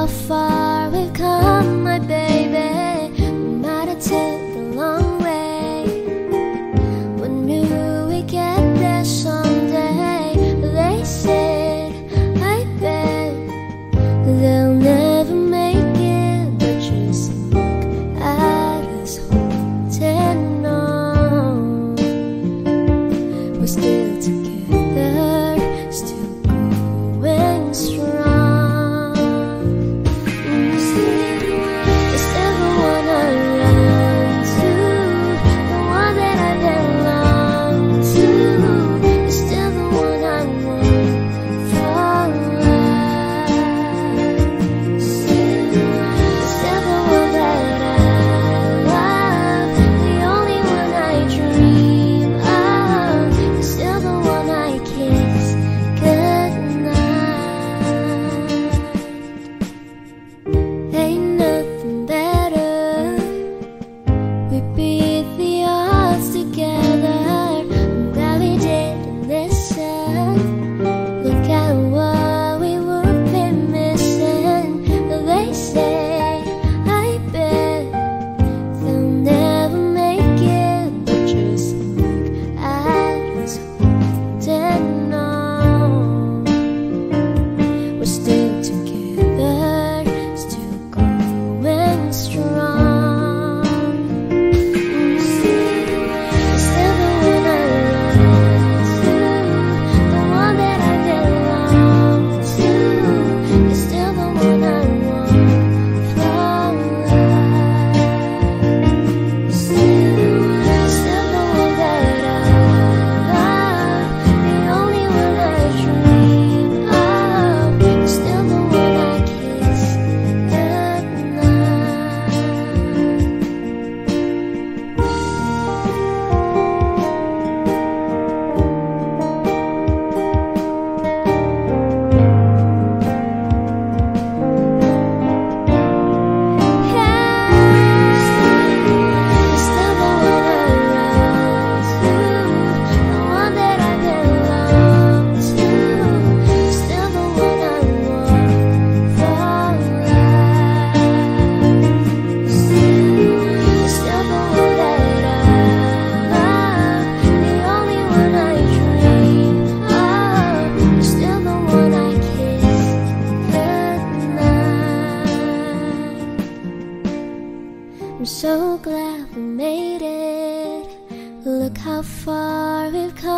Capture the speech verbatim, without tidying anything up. how far we've come, my baby. We might have took the long way, but knew we'd get there someday. They said, I bet they'll never make it, but just look at us holding on. We're still together, still going strong. I'm so glad we made it. Look how far we've come.